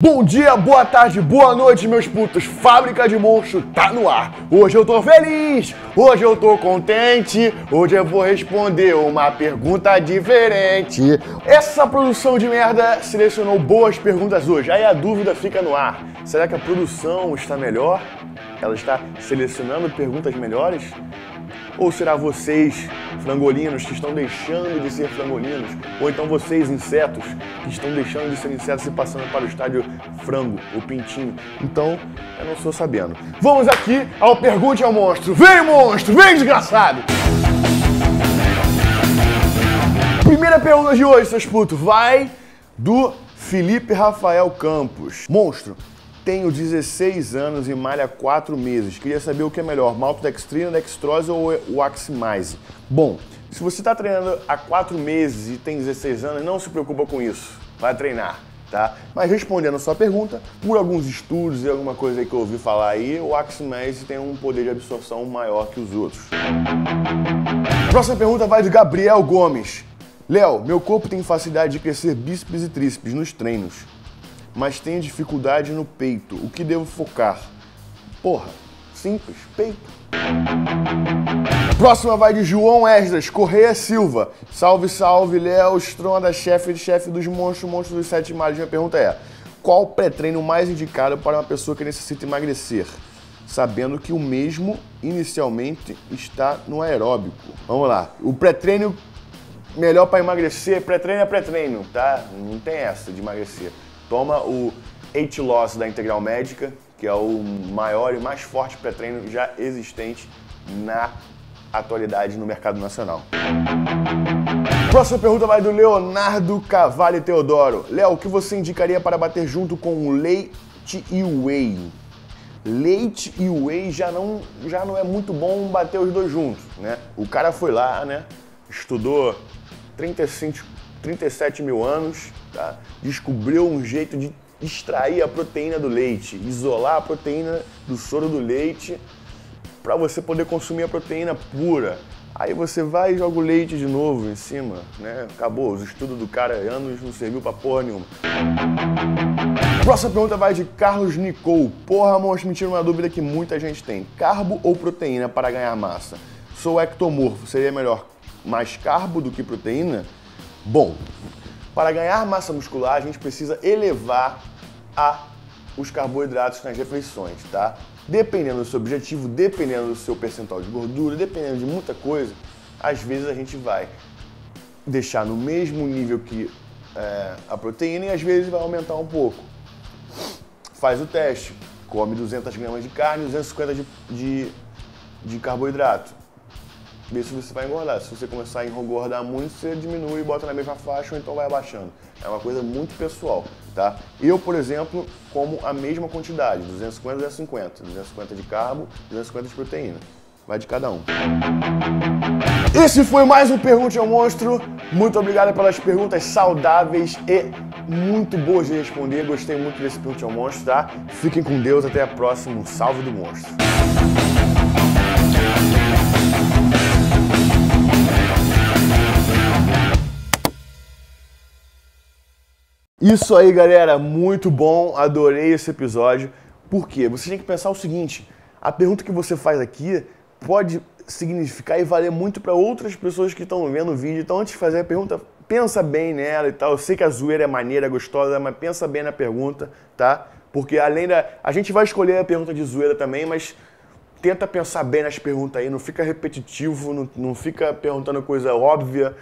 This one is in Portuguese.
Bom dia, boa tarde, boa noite, meus putos. Fábrica de Monstro tá no ar. Hoje eu tô feliz, hoje eu tô contente, hoje eu vou responder uma pergunta diferente. Essa produção de merda selecionou boas perguntas hoje, aí a dúvida fica no ar. Será que a produção está melhor? Ela está selecionando perguntas melhores? Ou será vocês, frangolinos, que estão deixando de ser frangolinos? Ou então vocês, insetos, que estão deixando de ser insetos e passando para o estádio frango, o pintinho? Então, eu não sou sabendo. Vamos aqui ao Pergunte ao Monstro. Vem, monstro! Vem, desgraçado! Primeira pergunta de hoje, seus putos, vai do Felipe Rafael Campos. Monstro, tenho 16 anos e malha 4 meses. Queria saber o que é melhor, maltodextrina, dextrose ou o AxiMise. Bom, se você está treinando há 4 meses e tem 16 anos, não se preocupa com isso. Vai treinar, tá? Mas respondendo a sua pergunta, por alguns estudos e alguma coisa que eu ouvi falar aí, o AxiMise tem um poder de absorção maior que os outros. A próxima pergunta vai do Gabriel Gomes. Léo, meu corpo tem facilidade de crescer bíceps e tríceps nos treinos, mas tenho dificuldade no peito. O que devo focar? Porra, simples, peito. Próxima vai de João Esdras Correia Silva. Salve, salve, Léo Stronda, chefe dos monstros, monstro dos sete males. Minha pergunta é, qual pré-treino mais indicado para uma pessoa que necessita emagrecer, sabendo que o mesmo inicialmente está no aeróbico? Vamos lá, o pré-treino melhor para emagrecer, pré-treino é pré-treino, tá? Não tem essa de emagrecer. Toma o H-Loss da Integral Médica, que é o maior e mais forte pré-treino já existente na atualidade no mercado nacional. Próxima pergunta vai do Leonardo Cavalli Teodoro. Léo, o que você indicaria para bater junto com o leite e whey? Leite e whey já não é muito bom bater os dois juntos, né? O cara foi lá, né? Estudou 37 mil anos, tá? Descobriu um jeito de extrair a proteína do leite, isolar a proteína do soro do leite para você poder consumir a proteína pura. Aí você vai e joga o leite de novo em cima, né? Acabou, os estudos do cara anos não serviu pra porra nenhuma. Próxima pergunta vai de Carlos Nicol. Porra, monstro, me tira uma dúvida que muita gente tem. Carbo ou proteína para ganhar massa? Sou ectomorfo, seria melhor mais carbo do que proteína? Bom, para ganhar massa muscular, a gente precisa elevar os carboidratos nas refeições, tá? Dependendo do seu objetivo, dependendo do seu percentual de gordura, dependendo de muita coisa, às vezes a gente vai deixar no mesmo nível que a proteína e às vezes vai aumentar um pouco. Faz o teste, come 200 gramas de carne, 250 de carboidrato. Vê se você vai engordar. Se você começar a engordar muito, você diminui e bota na mesma faixa ou então vai abaixando. É uma coisa muito pessoal, tá? Eu, por exemplo, como a mesma quantidade, 250, 250. 250 de carbo, 250 de proteína. Vai de cada um. Esse foi mais um Pergunte ao Monstro. Muito obrigado pelas perguntas saudáveis e muito boas de responder. Gostei muito desse Pergunte ao Monstro, tá? Fiquem com Deus. Até a próxima. Salve do Monstro. Isso aí, galera, muito bom, adorei esse episódio. Por quê? Você tem que pensar o seguinte, a pergunta que você faz aqui pode significar e valer muito para outras pessoas que estão vendo o vídeo. Então, antes de fazer a pergunta, pensa bem nela e tal. Eu sei que a zoeira é maneira, gostosa, mas pensa bem na pergunta, tá? Porque além da... a gente vai escolher a pergunta de zoeira também, mas tenta pensar bem nas perguntas aí, não fica repetitivo, não fica perguntando coisa óbvia,